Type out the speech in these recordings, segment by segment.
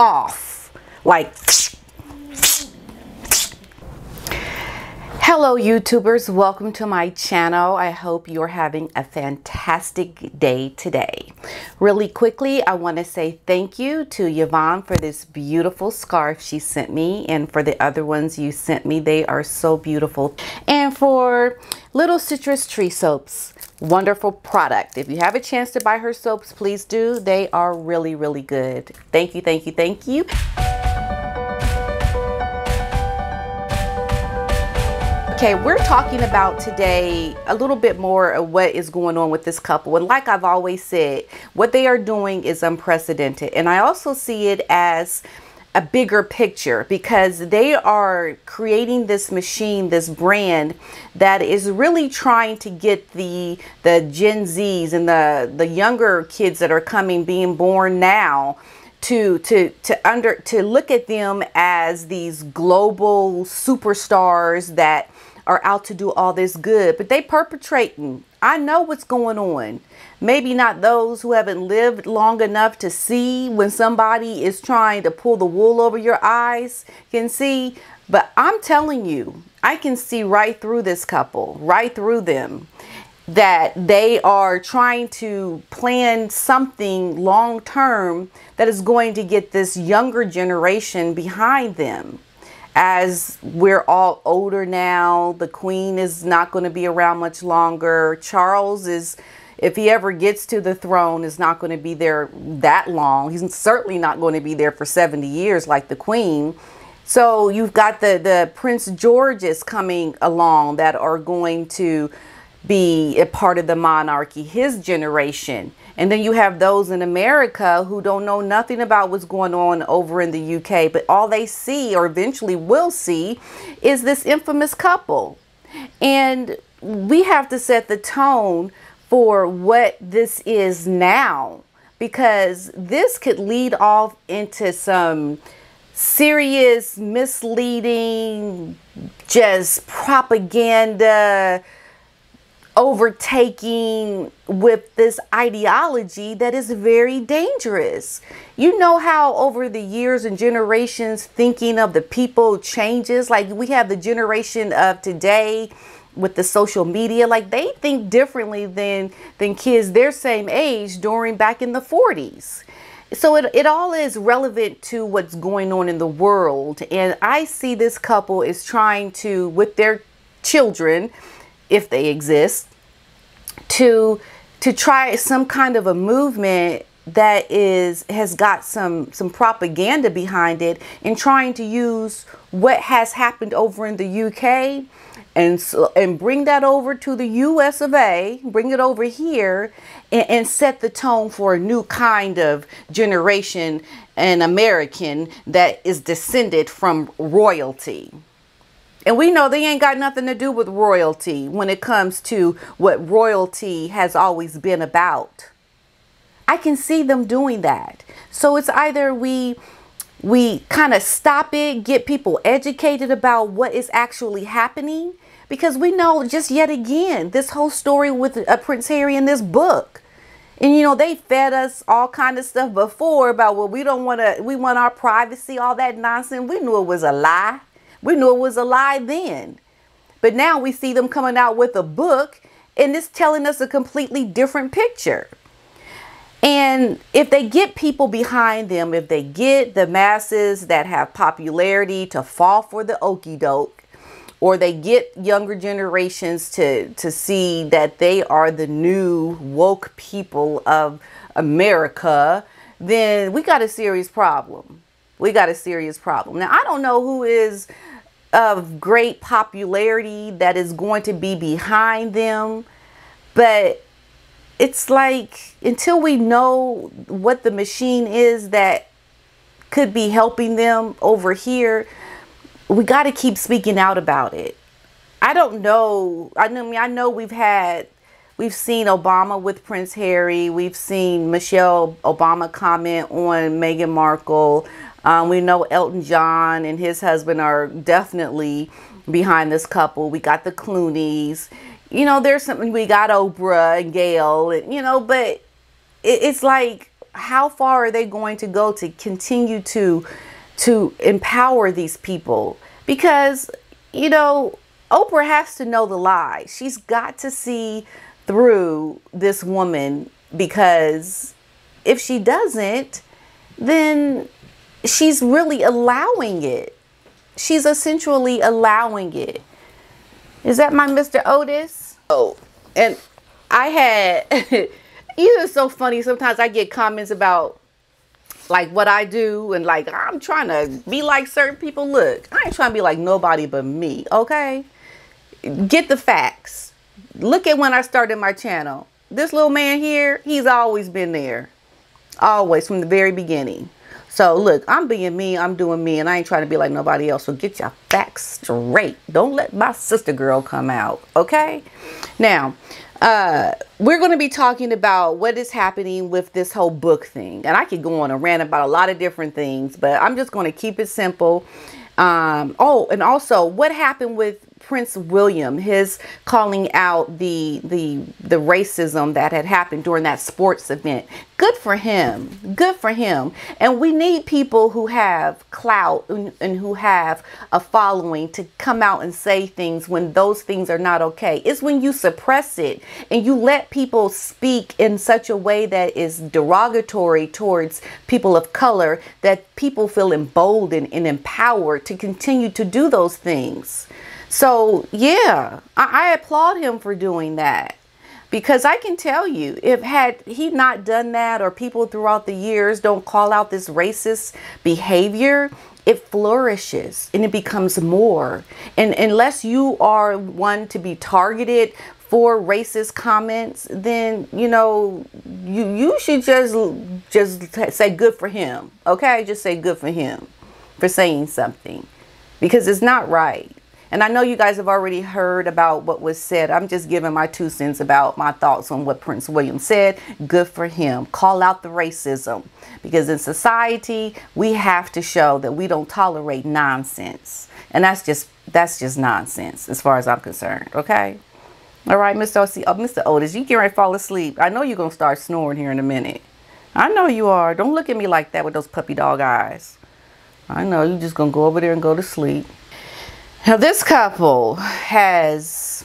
off. Like, hello YouTubers, welcome to my channel. I hope you're having a fantastic day today. Really quickly, I want to say thank you to Yvonne for this beautiful scarf she sent me, and for the other ones you sent me, they are so beautiful. And for Little Citrus Tree Soaps, wonderful product. If you have a chance to buy her soaps, please do. They are really, really good. Thank you, thank you, thank you. Okay, we're talking about today a little bit more of what is going on with this couple. And like I've always said, what they are doing is unprecedented. And I also see it as a bigger picture, because they are creating this machine, this brand that is really trying to get the Gen Zs and the younger kids that are coming, being born now, to look at them as these global superstars that are out to do all this good. But they perpetrating. I know what's going on. Maybe not those who haven't lived long enough to see when somebody is trying to pull the wool over your eyes can see, but I'm telling you, I can see right through this couple, right through them, that they are trying to plan something long term that is going to get this younger generation behind them. As we're all older now, the Queen is not going to be around much longer. Charles is, if he ever gets to the throne, is not going to be there that long. He's certainly not going to be there for 70 years like the Queen. So you've got the Prince Georges coming along that are going to be a part of the monarchy, his generation. And then you have those in America who don't know nothing about what's going on over in the UK, but all they see, or eventually will see, is this infamous couple. And we have to set the tone for what this is now, because this could lead off into some serious misleading, just propaganda, overtaking with this ideology that is very dangerous. You know how over the years and generations thinking of the people changes. Like we have the generation of today with the social media, like they think differently than kids their same age during back in the 40s. So it all is relevant to what's going on in the world. And I see this couple is trying to, with their children, if they exist, to try some kind of a movement that has got some propaganda behind it, and trying to use what has happened over in the UK and bring that over to the US of A, bring it over here, and set the tone for a new kind of generation, an American that is descended from royalty. And we know they ain't got nothing to do with royalty when it comes to what royalty has always been about. I can see them doing that. So it's either we kind of stop it, get people educated about what is actually happening, because we know, just yet again, this whole story with Prince Harry in this book. And you know, they fed us all kind of stuff before about, well, we don't want to, we want our privacy, all that nonsense. We knew it was a lie. We knew it was a lie then, but now we see them coming out with a book, and it's telling us a completely different picture. And if they get people behind them, if they get the masses that have popularity to fall for the okey doke, or they get younger generations to see that they are the new woke people of America, then we got a serious problem. We got a serious problem. Now, I don't know who is of great popularity that is going to be behind them, but it's like, until we know what the machine is that could be helping them over here, we got to keep speaking out about it. I don't know. I mean, I know we've seen Obama with Prince Harry. We've seen Michelle Obama comment on Meghan Markle. We know Elton John and his husband are definitely behind this couple. We got the Clooneys, you know, there's something, we got Oprah and Gayle, and, you know, but it's like, how far are they going to go to continue to empower these people? Because, you know, Oprah has to know the lie. She's got to see through this woman, because if she doesn't, then she's really allowing it. She's essentially allowing it. Is that my Mr. Otis? Oh, and I had, it's so funny. Sometimes I get comments about like what I do and like, I'm trying to be like certain people. Look, I ain't trying to be like nobody but me, okay? Get the facts. Look at when I started my channel. This little man here, he's always been there. Always, from the very beginning. So look, I'm being me, I'm doing me, and I ain't trying to be like nobody else. So get your facts straight. Don't let my sister girl come out, okay? Now, we're going to be talking about what is happening with this whole book thing. And I could go on a rant about a lot of different things, but I'm just going to keep it simple. Oh, and also what happened with Prince William, his calling out the racism that had happened during that sports event. Good for him. Good for him. And we need people who have clout and who have a following to come out and say things when those things are not okay. It's when you suppress it and you let people speak in such a way that is derogatory towards people of color that people feel emboldened and empowered to continue to do those things. So, yeah, I applaud him for doing that, because I can tell you, if had he not done that, or people throughout the years don't call out this racist behavior, it flourishes and it becomes more. And unless you are one to be targeted for racist comments, then, you know, you should just say good for him. Okay, just say good for him for saying something, because it's not right. And I know you guys have already heard about what was said. I'm just giving my 2 cents about my thoughts on what Prince William said. Good for him. Call out the racism, because in society, we have to show that we don't tolerate nonsense. And that's just nonsense as far as I'm concerned. Okay. All right, Mr. Otis, you can't fall asleep. I know you're going to start snoring here in a minute. I know you are. Don't look at me like that with those puppy dog eyes. I know you're just going to go over there and go to sleep. Now, this couple has,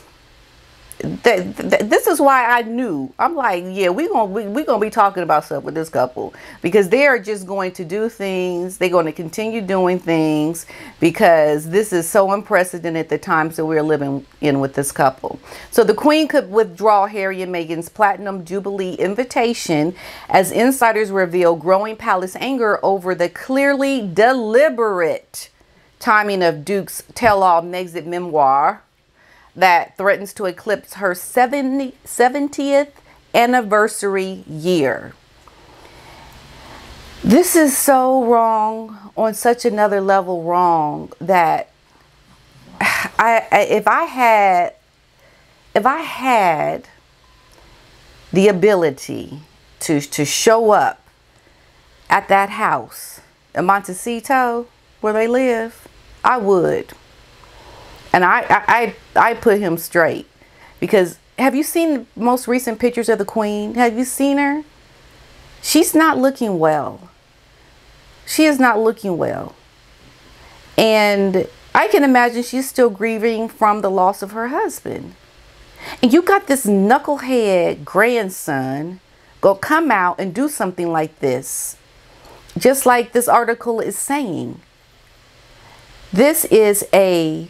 this is why I knew, I'm like, yeah, we're going to be talking about stuff with this couple, because they are just going to do things. They're going to continue doing things, because this is so unprecedented, the times that we're living in with this couple. So the Queen could withdraw Harry and Meghan's Platinum Jubilee invitation as insiders reveal growing palace anger over the clearly deliberate timing of Duke's tell-all exit memoir that threatens to eclipse her 70th anniversary year. This is so wrong, on such another level wrong, that if I had the ability to show up at that house in Montecito where they live, I would. And I put him straight, because have you seen the most recent pictures of the Queen? Have you seen her? She's not looking well. She is not looking well. And I can imagine she's still grieving from the loss of her husband. And you got this knucklehead grandson go come out and do something like this, just like this article is saying. This is a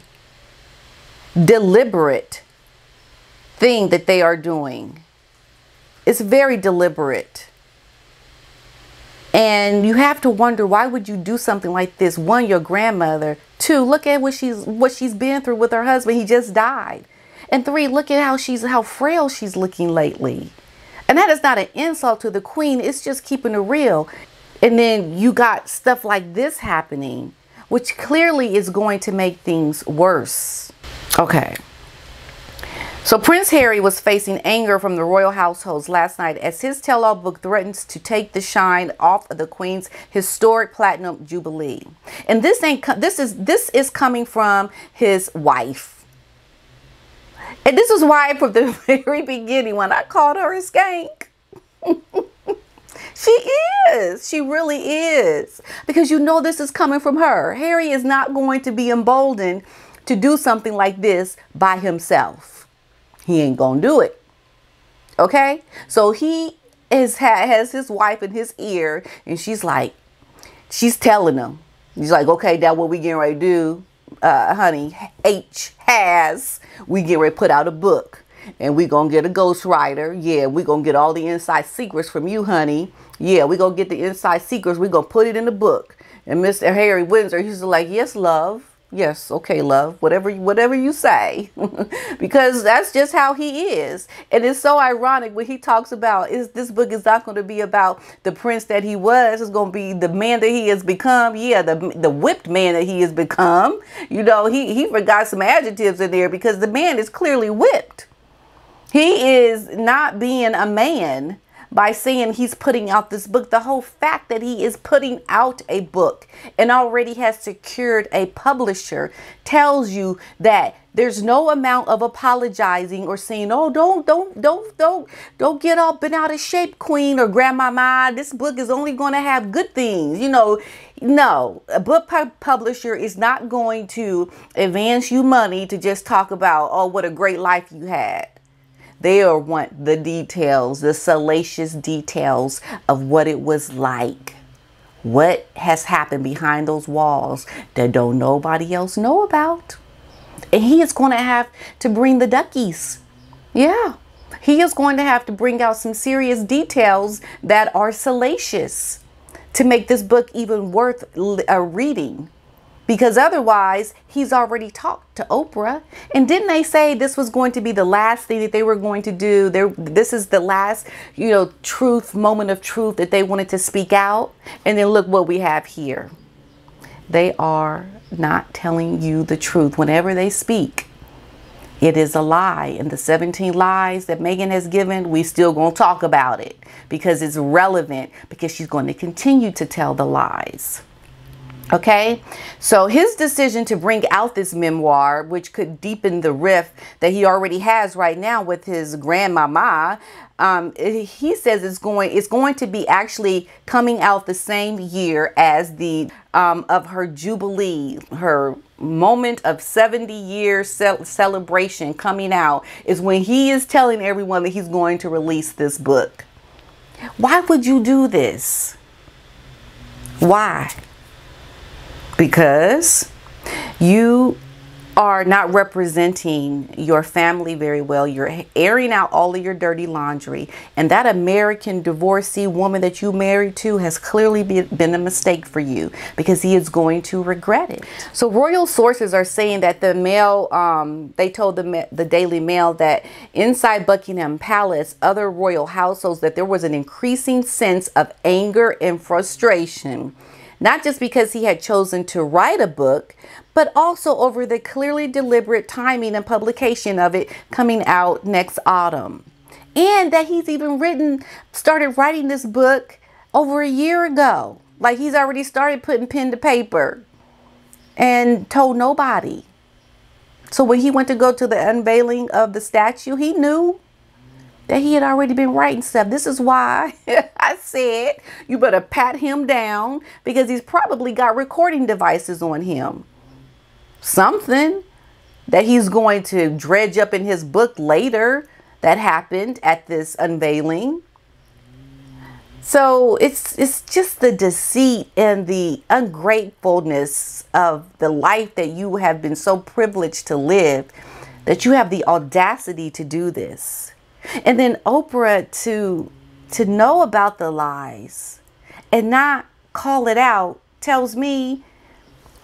deliberate thing that they are doing. It's very deliberate. And you have to wonder, why would you do something like this? One, your grandmother. Two, look at what she's been through with her husband. He just died. And three, look at how frail she's looking lately. And that is not an insult to the Queen. It's just keeping it real. And then you got stuff like this happening, which clearly is going to make things worse. Okay. So Prince Harry was facing anger from the royal households last night as his tell-all book threatens to take the shine off of the Queen's historic Platinum Jubilee. And this is coming from his wife. And this is why, from the very beginning, when I called her a skank, She is. She really is. Because you know this is coming from her. Harry is not going to be emboldened to do something like this by himself. He ain't gonna do it. Okay? So he has his wife in his ear, and she's like, she's telling him. He's like, okay, that's what we getting ready to do, honey. We getting ready to put out a book. And we're going to get a ghostwriter. Yeah, we're going to get all the inside secrets from you, honey. Yeah, we're going to get the inside secrets. We're going to put it in the book. And Mr. Harry Windsor, he's like, yes, love. Yes, okay, love. Whatever you say. Because that's just how he is. And it's so ironic when he talks about this book is not going to be about the prince that he was. It's going to be the man that he has become. Yeah, the whipped man that he has become. You know, he forgot some adjectives in there because the man is clearly whipped. He is not being a man by saying he's putting out this book. The whole fact that he is putting out a book and already has secured a publisher tells you that there's no amount of apologizing or saying, oh, don't get all bent out of shape, Queen or Grandmama. This book is only going to have good things. You know, no, a book publisher is not going to advance you money to just talk about, oh, what a great life you had. They want the details, the salacious details of what it was like, what has happened behind those walls that don't nobody else know about. And he is going to have to bring the duckies. Yeah, he is going to have to bring out some serious details that are salacious to make this book even worth a reading. Because otherwise, he's already talked to Oprah. And didn't they say this was going to be the last thing that they were going to do? This is the last, you know, moment of truth that they wanted to speak out. And then look what we have here. They are not telling you the truth. Whenever they speak, it is a lie. And the 17 lies that Meghan has given, we still going to talk about it. Because it's relevant. Because she's going to continue to tell the lies. Okay, so his decision to bring out this memoir, which could deepen the rift that he already has right now with his grandmama, he says it's going to be actually coming out the same year as the of her jubilee, her moment of 70-year celebration coming out is when he is telling everyone that he's going to release this book. Why would you do this? Why? Because you are not representing your family very well. You're airing out all of your dirty laundry. And that American divorcee woman that you married to has clearly been a mistake for you, because he is going to regret it. So royal sources are saying that the Mail, they told the Daily Mail that inside Buckingham Palace, other royal households, that there was an increasing sense of anger and frustration. Not just because he had chosen to write a book, but also over the clearly deliberate timing and publication of it coming out next autumn. And that he's even started writing this book over a year ago. Like, he's already started putting pen to paper and told nobody. So when he went to go to the unveiling of the statue, he knew that he had already been writing stuff. This is why I said you better pat him down, because he's probably got recording devices on him. Something that he's going to dredge up in his book later that happened at this unveiling. So it's just the deceit and the ungratefulness of the life that you have been so privileged to live, that you have the audacity to do this. And then Oprah to know about the lies and not call it out tells me,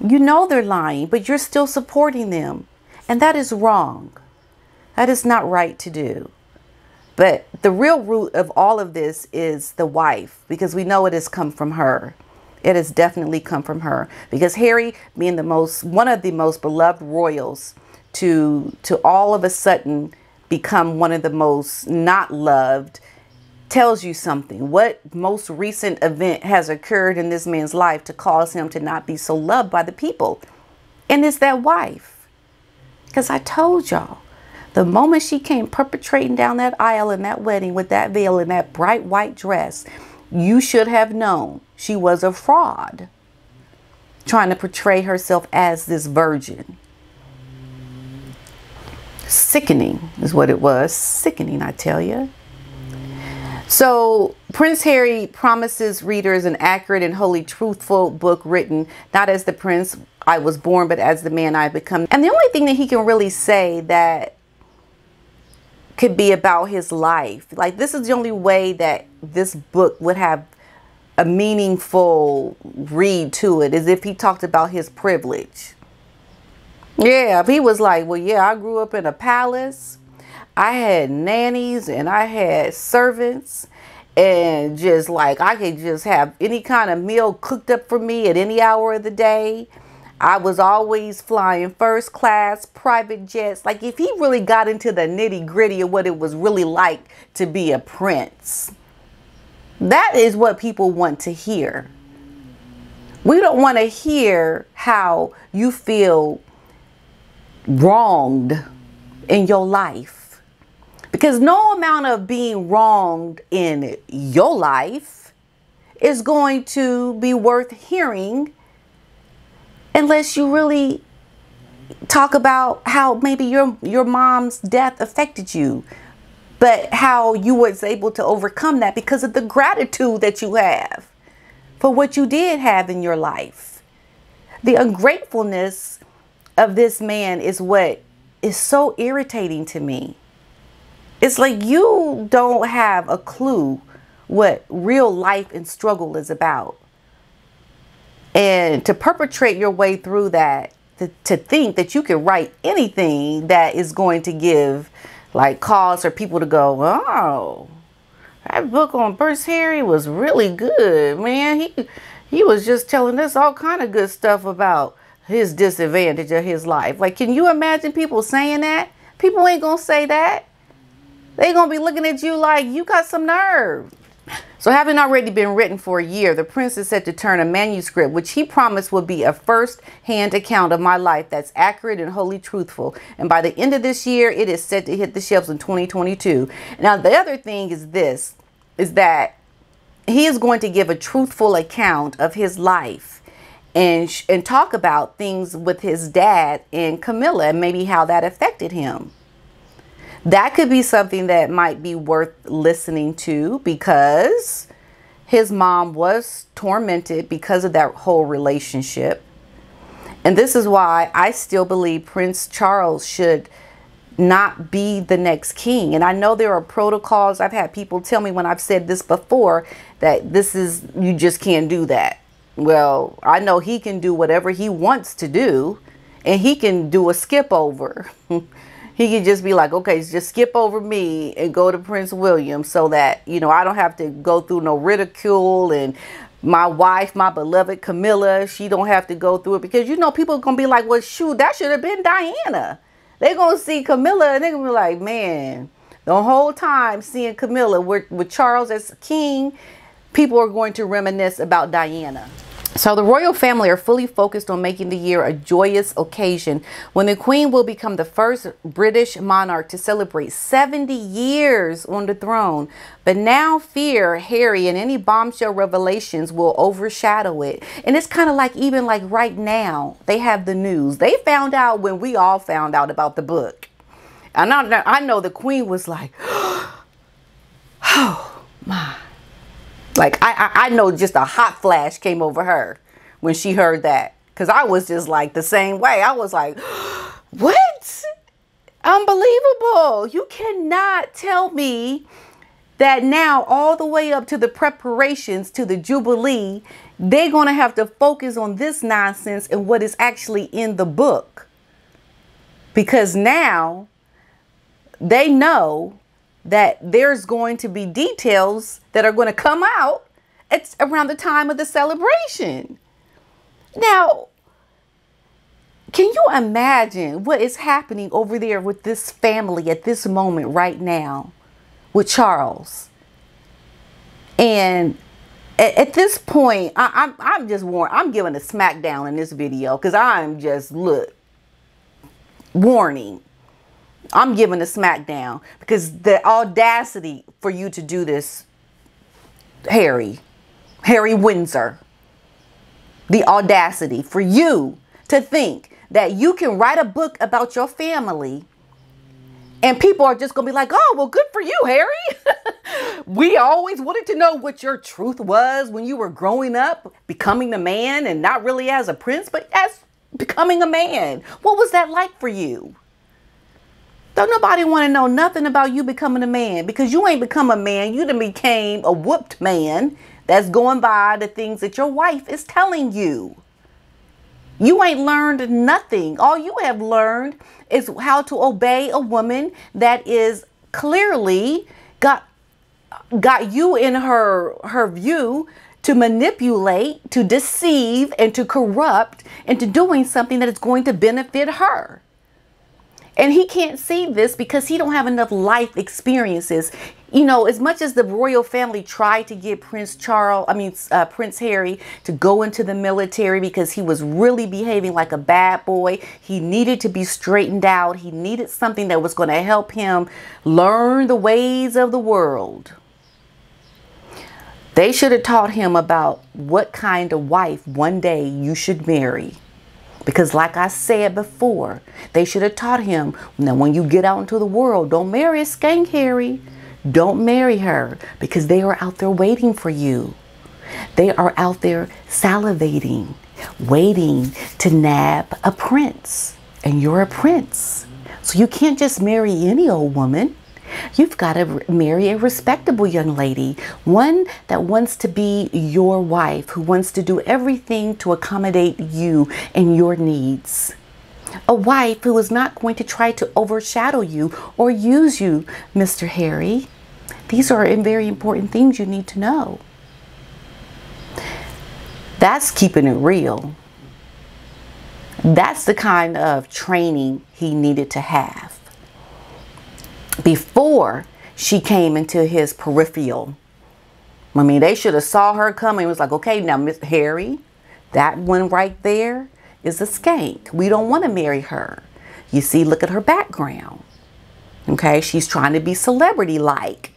you know, they're lying, but you're still supporting them. And that is wrong. That is not right to do. But the real root of all of this is the wife, because we know it has come from her. It has definitely come from her, because Harry, being one of the most beloved royals, to all of a sudden become one of the most not loved tells you something. What most recent event has occurred in this man's life to cause him to not be so loved by the people? And it's that wife. Because I told y'all, the moment she came perpetrating down that aisle in that wedding with that veil and that bright white dress, You should have known she was a fraud, trying to portray herself as this virgin. Sickening is what it was. Sickening, I tell you. So Prince Harry promises readers an accurate and wholly truthful book written not as the prince I was born, but as the man I have become. And the only thing that he can really say that could be about his life, like, this is the only way that this book would have a meaningful read to it, is if he talked about his privilege. Yeah, if he was like, well, yeah, I grew up in a palace, I had nannies and I had servants, and just like, I could just have any kind of meal cooked up for me at any hour of the day. I was always flying first class, private jets. Like, if he really got into the nitty gritty of what it was really like to be a prince, that is what people want to hear. We don't want to hear how you feel wronged in your life, because no amount of being wronged in your life is going to be worth hearing unless you really talk about how maybe your mom's death affected you, but how you was able to overcome that because of the gratitude that you have for what you did have in your life. The ungratefulness of this man is what is so irritating to me. It's like, you don't have a clue what real life and struggle is about. And to perpetrate your way through that, to think that you can write anything that is going to give, like, cause for people to go, oh, that book on Prince Harry was really good, man. He was just telling us all kind of good stuff about his disadvantage of his life. Like, can you imagine people saying that? People ain't gonna say that. They gonna be looking at you like, you got some nerve. So, having already been written for a year, the prince is set to turn a manuscript, which he promised would be a first-hand account of my life that's accurate and wholly truthful. And by the end of this year, it is set to hit the shelves in 2022. Now, the other thing is this, is that he is going to give a truthful account of his life and talk about things with his dad and Camilla and maybe how that affected him. That could be something that might be worth listening to, because his mom was tormented because of that whole relationship. And this is why I still believe Prince Charles should not be the next king. And I know there are protocols. I've had people tell me when I've said this before that this is, you just can't do that. Well, I know he can do whatever he wants to do, and he can do a skip over. He could just be like, okay, just skip over me and go to Prince William so that, you know, I don't have to go through no ridicule, and my wife, my beloved Camilla, she don't have to go through it, because, you know, people are going to be like, well, shoot, that should have been Diana. They're going to see Camilla and they're going to be like, man, the whole time seeing Camilla with Charles as king, people are going to reminisce about Diana. So the royal family are fully focused on making the year a joyous occasion when the Queen will become the first British monarch to celebrate 70 years on the throne. But now fear Harry and any bombshell revelations will overshadow it. And it's kind of like, even like right now, they have the news. They found out when we all found out about the book. And I know the Queen was like, oh my. Like, I know just a hot flash came over her when she heard that. Because I was just like the same way. I was like, what? Unbelievable. You cannot tell me that now, all the way up to the preparations to the Jubilee, they're going to have to focus on this nonsense and what is actually in the book. Because now they know that there's going to be details that are going to come out it's around the time of the celebration. Now, can you imagine what is happening over there with this family at this moment right now with Charles? And at this point, I'm just warned. I'm giving a smackdown in this video because I'm just, look, warning. I'm giving a smackdown because the audacity for you to do this Harry Windsor, the audacity for you to think that you can write a book about your family and people are just going to be like, oh, well, good for you, Harry. We always wanted to know what your truth was when you were growing up, becoming a man, and not really as a prince, but as becoming a man. What was that like for you? Don't nobody want to know nothing about you becoming a man, because you ain't become a man. You done became a whooped man that's going by the things that your wife is telling you. You ain't learned nothing. All you have learned is how to obey a woman that is clearly got you in her view to manipulate, to deceive, and to corrupt into doing something that is going to benefit her. And he can't see this because he don't have enough life experiences. You know, as much as the royal family tried to get Prince Harry to go into the military because he was really behaving like a bad boy. He needed to be straightened out. He needed something that was going to help him learn the ways of the world. They should have taught him about what kind of wife one day you should marry. Because like I said before, they should have taught him, now when you get out into the world, don't marry a skank, Harry. Don't marry her, because they are out there waiting for you. They are out there salivating, waiting to nab a prince. And you're a prince. So you can't just marry any old woman. You've got to marry a respectable young lady, one that wants to be your wife, who wants to do everything to accommodate you and your needs. A wife who is not going to try to overshadow you or use you, Mr. Harry. These are very important things you need to know. That's keeping it real. That's the kind of training he needed to have before she came into his peripheral. I mean, they should have saw her coming. It was like, okay, now Miss Harry, that one right there is a skank. We don't want to marry her. You see, look at her background. Okay, she's trying to be celebrity-like.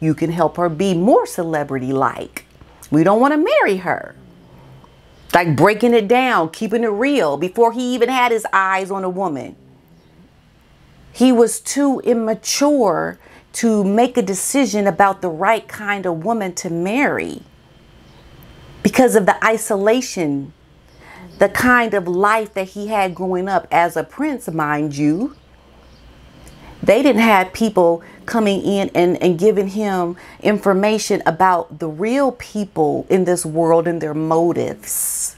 You can help her be more celebrity-like. We don't want to marry her. Like breaking it down, keeping it real before he even had his eyes on a woman. He was too immature to make a decision about the right kind of woman to marry because of the isolation, the kind of life that he had growing up as a prince, mind you. They didn't have people coming in and giving him information about the real people in this world and their motives.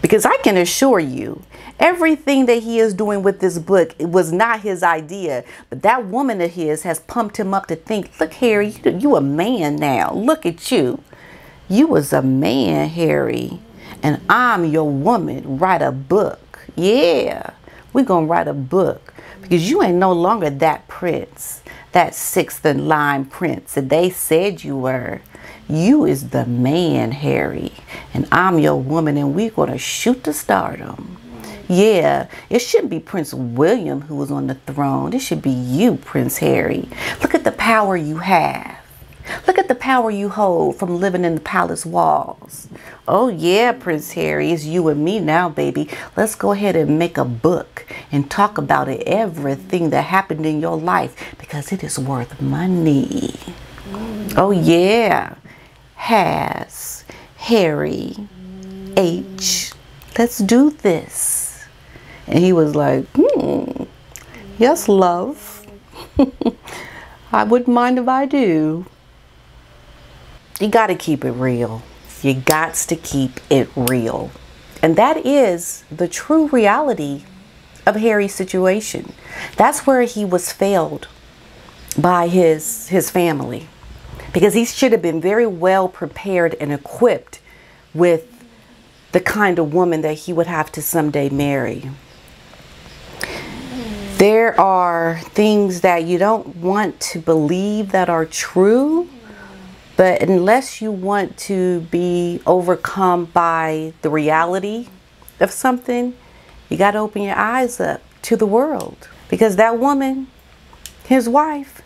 Because I can assure you, everything that he is doing with this book, it was not his idea. But that woman of his has pumped him up to think, look, Harry, you a man now. Look at you. You was a man, Harry. And I'm your woman. Write a book. Yeah, we're going to write a book. Because you ain't no longer that prince, that sixth in line prince that they said you were. You is the man, Harry, and I'm your woman, and we're going to shoot to stardom. Yeah, it shouldn't be Prince William who was on the throne. It should be you, Prince Harry. Look at the power you have. Look at the power you hold from living in the palace walls. Oh, yeah, Prince Harry, it's you and me now, baby. Let's go ahead and make a book and talk about it, everything that happened in your life, because it is worth money. Oh, yeah. Has Harry H. Let's do this. And he was like, yes, love. I wouldn't mind if I do. You got to keep it real. You got to keep it real. And that is the true reality of Harry's situation. That's where he was failed by his family. Because he should have been very well prepared and equipped with the kind of woman that he would have to someday marry. There are things that you don't want to believe that are true, but unless you want to be overcome by the reality of something, you got to open your eyes up to the world. Because that woman, his wife,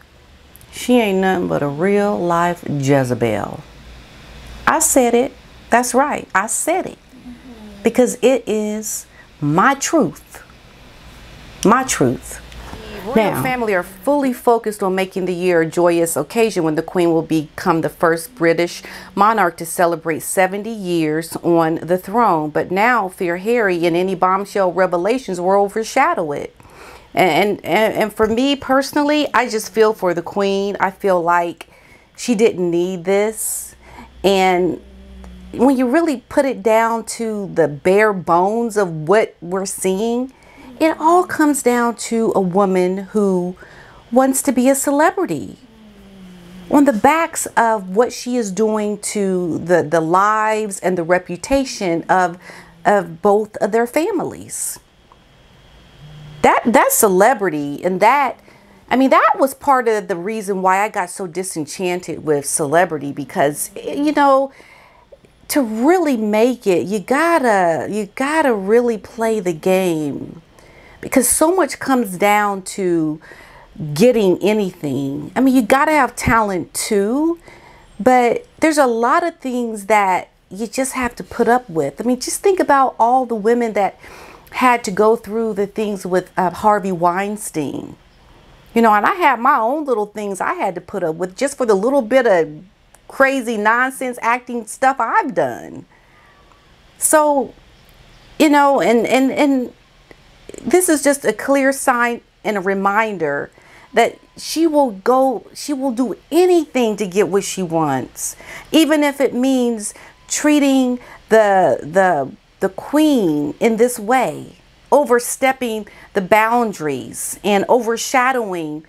She ain't nothing but a real life Jezebel. I said it. That's right. I said it. Because it is my truth. My truth. The royal family are fully focused on making the year a joyous occasion when the Queen will become the first British monarch to celebrate 70 years on the throne. But now Fear Harry and any bombshell revelations will overshadow it. And for me personally, I just feel for the Queen. I feel like she didn't need this. And when you really put it down to the bare bones of what we're seeing, it all comes down to a woman who wants to be a celebrity. On the backs of what she is doing to the lives and the reputation of both of their families. That celebrity and that, I mean, that was part of the reason why I got so disenchanted with celebrity, because, you know, to really make it, you gotta really play the game, because so much comes down to getting anything. I mean, you gotta have talent too, but there's a lot of things that you just have to put up with. I mean, just think about all the women that had to go through the things with Harvey Weinstein, you know, and I had my own little things I had to put up with just for the little bit of crazy nonsense acting stuff I've done. So, you know, and this is just a clear sign and a reminder that she will do anything to get what she wants, even if it means treating the Queen in this way, overstepping the boundaries and overshadowing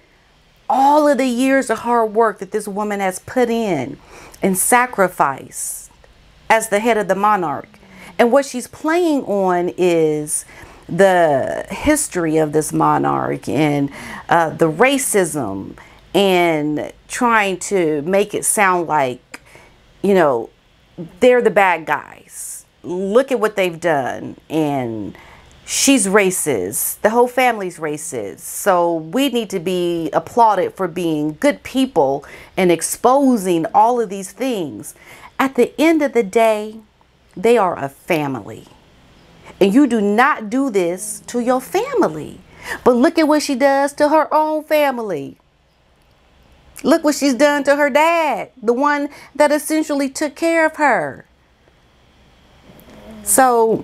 all of the years of hard work that this woman has put in and sacrificed as the head of the monarch. And what she's playing on is the history of this monarch and the racism, and trying to make it sound like, you know, they're the bad guys. Look at what they've done, and she's racist, the whole family's racist, so we need to be applauded for being good people and exposing all of these things. At the end of the day, they are a family, and you do not do this to your family. But look at what she does to her own family. Look what she's done to her dad, the one that essentially took care of her. So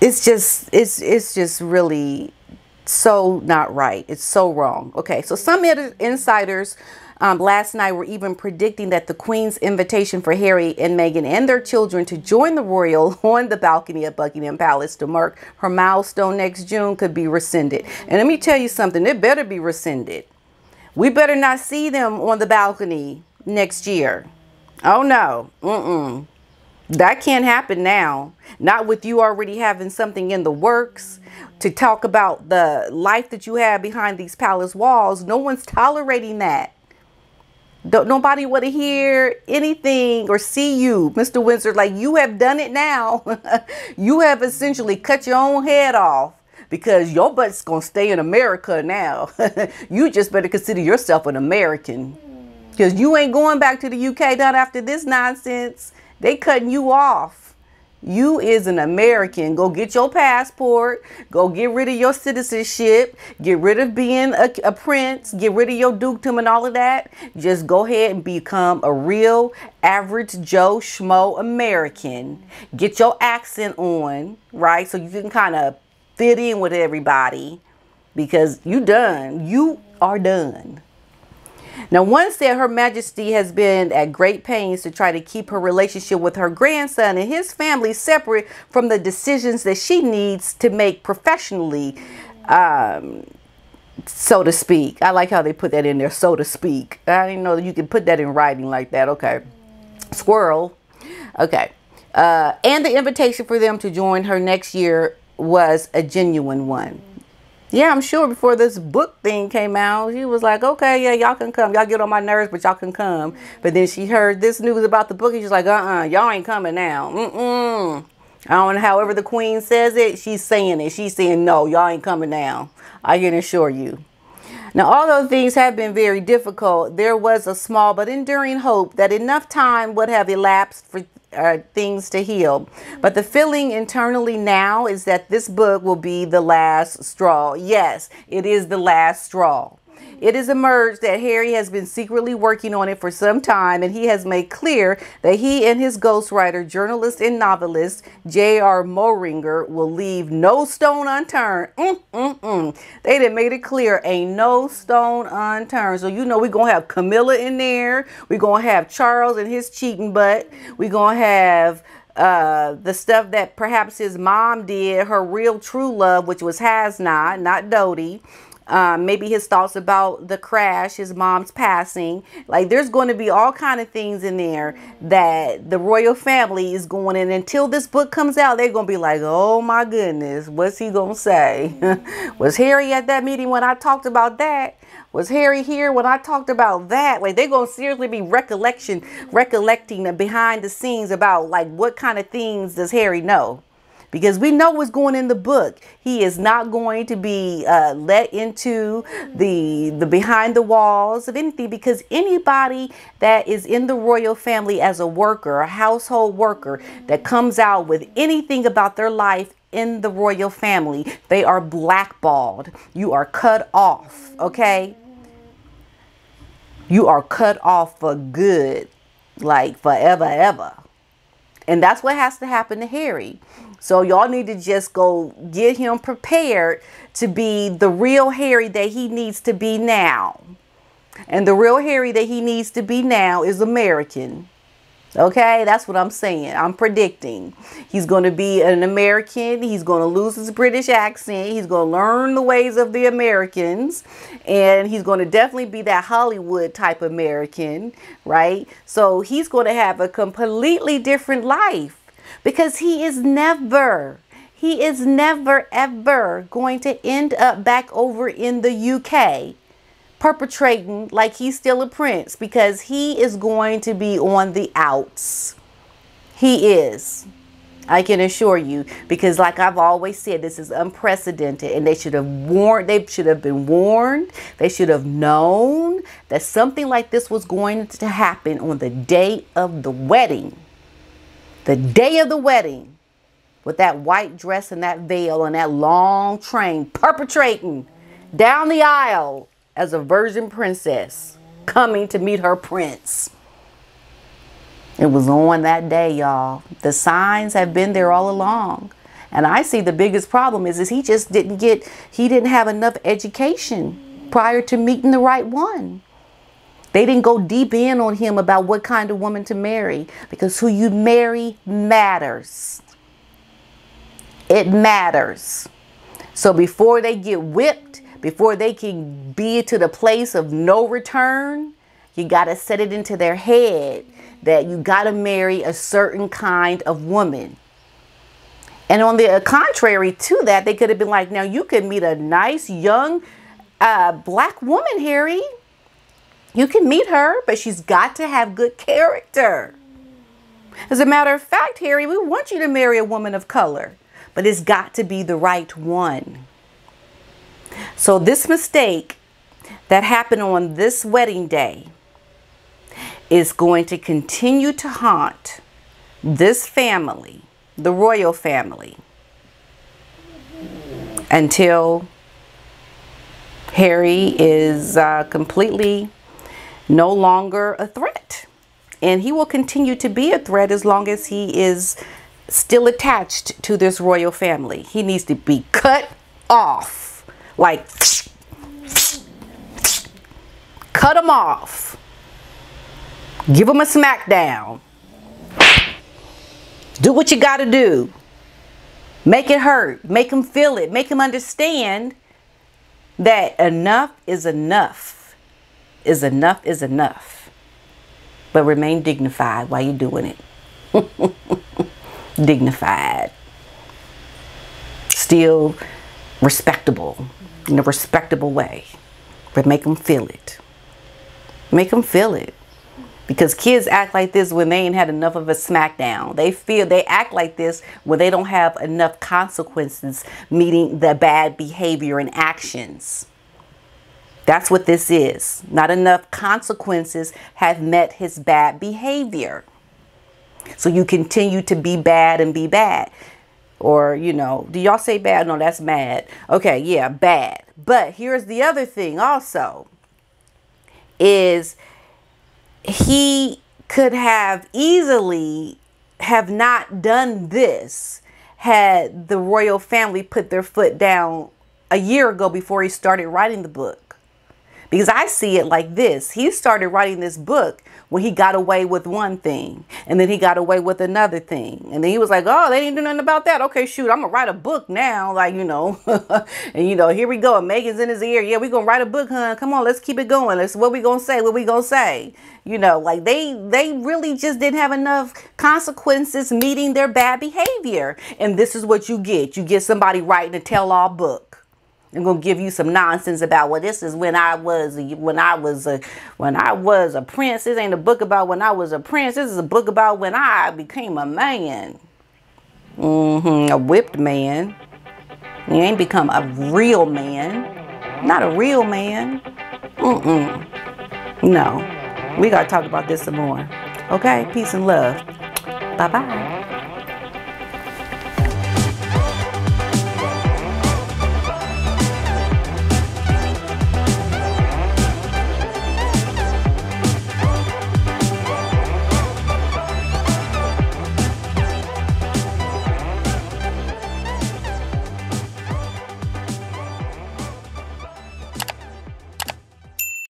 it's just really so not right. It's so wrong. Okay, so some insiders last night were even predicting that the Queen's invitation for Harry and Meghan and their children to join the royal on the balcony of Buckingham Palace to mark her milestone next June could be rescinded. And let me tell you something, it better be rescinded. We better not see them on the balcony next year. Oh no. Mm-mm. That can't happen now. Not with you already having something in the works to talk about the life that you have behind these palace walls. No one's tolerating that. Don't, nobody want to hear anything or see you, Mr. Windsor, like you have done it now. You have essentially cut your own head off, because your butt's going to stay in America now. You just better consider yourself an American, because you ain't going back to the UK, not after this nonsense. They cutting you off. You is an American. Go get your passport. Go get rid of your citizenship. Get rid of being a prince. Get rid of your dukedom and all of that. Just go ahead and become a real average Joe Schmo American. Get your accent on, right? So you can kind of fit in with everybody, because you done. You are done. Now, one said Her Majesty has been at great pains to try to keep her relationship with her grandson and his family separate from the decisions that she needs to make professionally, so to speak. I like how they put that in there, so to speak. I didn't know that you could put that in writing like that. Okay. Squirrel. Okay. And the invitation for them to join her next year was a genuine one. Yeah, I'm sure before this book thing came out, she was like, okay, yeah, y'all can come. Y'all get on my nerves, but y'all can come. But then she heard this news about the book, and she's like, y'all ain't coming now. Mm-mm. I don't know, however the Queen says it, she's saying no, y'all ain't coming now. I can assure you. Now, although things have been very difficult, there was a small but enduring hope that enough time would have elapsed for things to heal. But the feeling internally now is that this book will be the last straw. Yes, it is the last straw. It has emerged that Harry has been secretly working on it for some time, and he has made clear that he and his ghostwriter, journalist, and novelist J.R. Moringer will leave no stone unturned. They done made it clear, ain't no stone unturned. So you know we're gonna have Camilla in there. We're gonna have Charles and his cheating butt. We're gonna have the stuff that perhaps his mom did, her real true love, which was Hasna, not Dodie. Maybe his thoughts about the crash, his mom's passing. Like, there's going to be all kind of things in there that the royal family is going in. Until this book comes out, they're going to be like, oh my goodness, what's he going to say? Was Harry at that meeting when I talked about that? Was Harry here when I talked about that? Like, they're going to seriously be recollecting the behind the scenes about, like, what kind of things does Harry know? Because we know what's going in the book. He is not going to be let into the behind the walls of anything, because anybody that is in the royal family as a worker, a household worker, that comes out with anything about their life in the royal family, they are blackballed. You are cut off, okay? You are cut off for good, like forever, ever. And that's what has to happen to Harry. So y'all need to just go get him prepared to be the real Harry that he needs to be now. And the real Harry that he needs to be now is American. Okay, that's what I'm saying. I'm predicting he's going to be an American. He's going to lose his British accent. He's going to learn the ways of the Americans, and he's going to definitely be that Hollywood type American, right? So he's going to have a completely different life, because he is never ever going to end up back over in the UK perpetrating like he's still a prince, because he is going to be on the outs. He is, I can assure you, because like I've always said, this is unprecedented, and they should have warned. They should have been warned. They should have known that something like this was going to happen on the day of the wedding. The day of the wedding, with that white dress and that veil and that long train, perpetrating down the aisle as a virgin princess coming to meet her prince. It was on that day, y'all. The signs have been there all along. And I see the biggest problem is he just didn't have enough education prior to meeting the right one. They didn't go deep in on him about what kind of woman to marry, because who you marry matters. It matters. So before they get whipped, before they can be to the place of no return, you got to set it into their head that you got to marry a certain kind of woman. And on the contrary to that, they could have been like, now you can meet a nice young black woman, Harry. You can meet her, but she's got to have good character. As a matter of fact, Harry, we want you to marry a woman of color, but it's got to be the right one. So this mistake that happened on this wedding day is going to continue to haunt this family, the royal family, until Harry is completely no longer a threat. And he will continue to be a threat as long as he is still attached to this royal family. He needs to be cut off. Like, cut them off. Give them a smackdown. Do what you got to do. Make it hurt. Make them feel it. Make them understand that enough is enough. Is enough is enough. But remain dignified while you're doing it. Dignified. Still respectable. In a respectable way, but make them feel it. Make them feel it, because kids act like this when they ain't had enough of a smackdown. They act like this when they don't have enough consequences meeting the bad behavior and actions. That's what this is. Not enough consequences have met his bad behavior. So you continue to be bad and be bad. Or, you know, do y'all say bad? No, that's mad. Okay, yeah, bad. But here's the other thing also, is he could have easily have not done this had the royal family put their foot down a year ago before he started writing the book. Because I see it like this. He started writing this book when he got away with one thing, and then he got away with another thing, and then he was like, oh, they didn't do nothing about that. Okay, shoot, I'm gonna write a book now, like, you know. And you know, here we go, and Megan's in his ear. Yeah, we're gonna write a book, huh? Come on, let's keep it going. Let's, what we gonna say, what we gonna say, you know. Like, they really just didn't have enough consequences meeting their bad behavior, and this is what you get. You get somebody writing a tell-all book. I'm gonna give you some nonsense about, well, this is when I was a prince. This ain't a book about when I was a prince. This is a book about when I became a man. A whipped man. You ain't become a real man. Not a real man. No. We gotta talk about this some more. Okay. Peace and love. Bye bye.